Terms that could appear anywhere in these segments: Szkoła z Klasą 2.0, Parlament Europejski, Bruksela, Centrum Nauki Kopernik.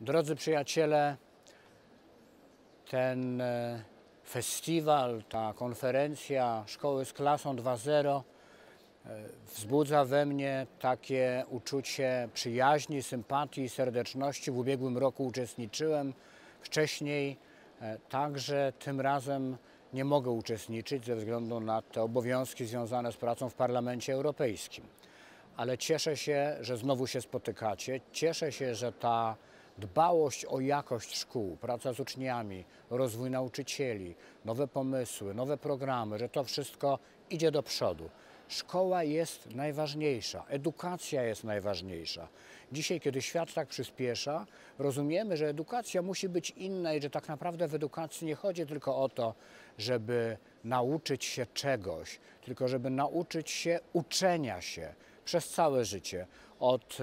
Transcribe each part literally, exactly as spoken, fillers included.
Drodzy przyjaciele, ten festiwal, ta konferencja Szkoły z Klasą dwa zero wzbudza we mnie takie uczucie przyjaźni, sympatii i serdeczności. W ubiegłym roku uczestniczyłem wcześniej, także tym razem nie mogę uczestniczyć ze względu na te obowiązki związane z pracą w Parlamencie Europejskim. Ale cieszę się, że znowu się spotykacie. Cieszę się, że ta dbałość o jakość szkół, praca z uczniami, rozwój nauczycieli, nowe pomysły, nowe programy, że to wszystko idzie do przodu. Szkoła jest najważniejsza, edukacja jest najważniejsza. Dzisiaj, kiedy świat tak przyspiesza, rozumiemy, że edukacja musi być inna i że tak naprawdę w edukacji nie chodzi tylko o to, żeby nauczyć się czegoś, tylko żeby nauczyć się uczenia się przez całe życie, od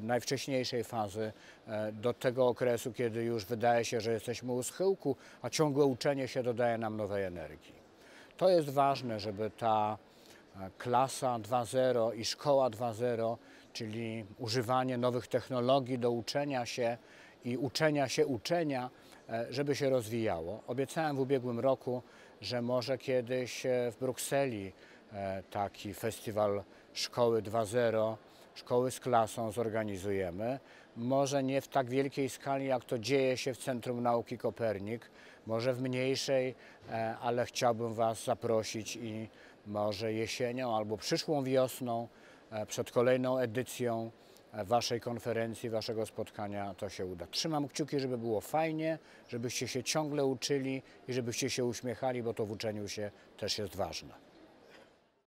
najwcześniejszej fazy do tego okresu, kiedy już wydaje się, że jesteśmy u schyłku, a ciągłe uczenie się dodaje nam nowej energii. To jest ważne, żeby ta klasa dwa zero i szkoła dwa zero, czyli używanie nowych technologii do uczenia się i uczenia się uczenia, żeby się rozwijało. Obiecałem w ubiegłym roku, że może kiedyś w Brukseli taki festiwal Szkoły dwa zero, Szkoły z Klasą zorganizujemy. Może nie w tak wielkiej skali, jak to dzieje się w Centrum Nauki Kopernik, może w mniejszej, ale chciałbym Was zaprosić i może jesienią albo przyszłą wiosną, przed kolejną edycją Waszej konferencji, Waszego spotkania to się uda. Trzymam kciuki, żeby było fajnie, żebyście się ciągle uczyli i żebyście się uśmiechali, bo to w uczeniu się też jest ważne.